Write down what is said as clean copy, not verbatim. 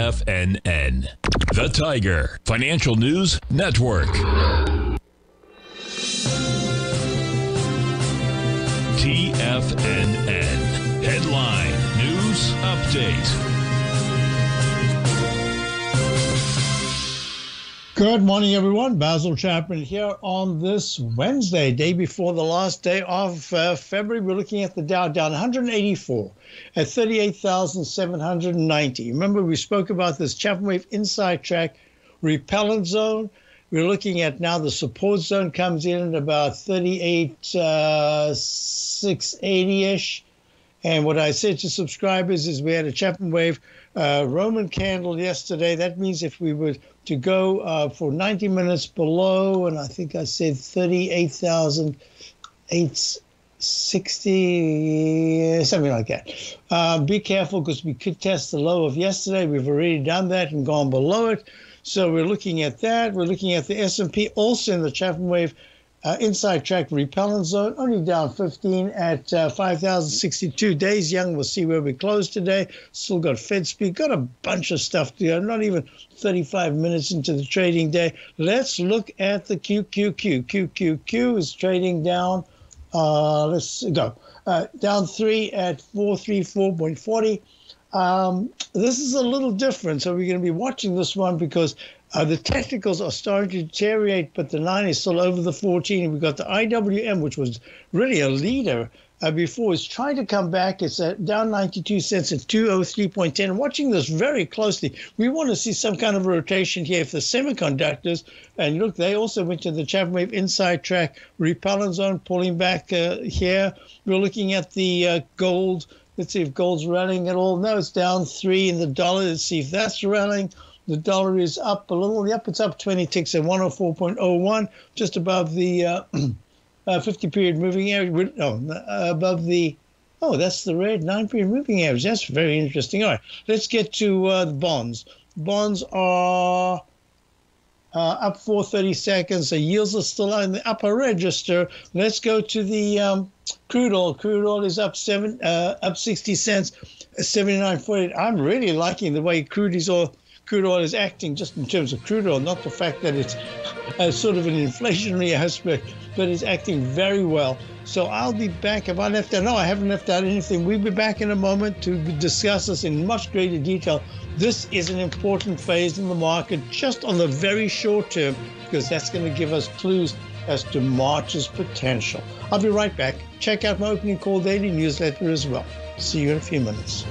TFNN, the Tiger Financial News Network. TFNN Headline News Update. Good morning, everyone. Basil Chapman here on this Wednesday, day before the last day of February. We're looking at the Dow down 184 at 38,790. Remember, we spoke about this Chapman Wave inside track repellent zone. We're looking at now the support zone comes in at about 38,680-ish. And what I said to subscribers is we had a Chapman Wave Roman candle yesterday. That means if we were to go for 90 minutes below, and I think I said 38,860, something like that. Be careful because we could test the low of yesterday. We've already done that and gone below it. So we're looking at that. We're looking at the S&P also in the Chapman Wave inside track repellent zone, only down 15 at 5,062 days young. We'll see where we close today. Still got Fed speak, got a bunch of stuff to go. Not even 35 minutes into the trading day. Let's look at the QQQ. QQQ is trading down. Let's go down 3 at 434.40. This is a little different, so we're going to be watching this one because the technicals are starting to deteriorate, but the 9 is still over the 14. We've got the IWM, which was really a leader before, is trying to come back. It's down 92 cents at 203.10. Watching this very closely, we want to see some kind of rotation here. If the semiconductors, and look, they also went to the Chapman Wave inside track repellent zone, pulling back here. We're looking at the gold. Let's see if gold's rallying at all. No, it's down 3 in the dollar. Let's see if that's rallying. The dollar is up a little. Yep, it's up 20 ticks at 104.01, just above the 50-period moving average. No, above the, oh, that's the red 9-period moving average. That's very interesting. All right, let's get to the bonds. Bonds are up 430 seconds. The yields are still in the upper register. Let's go to the crude oil. Crude oil is up 60 cents, 79.48. I'm really liking the way crude oil is acting, just in terms of crude oil, not the fact that it's sort of an inflationary aspect, but it's acting very well. So I'll be back. If I left out, no, I haven't left out anything. We'll be back in a moment to discuss this in much greater detail. This is an important phase in the market, just on the very short term, because that's going to give us clues as to March's potential. I'll be right back. Check out my opening call daily newsletter as well. See you in a few minutes.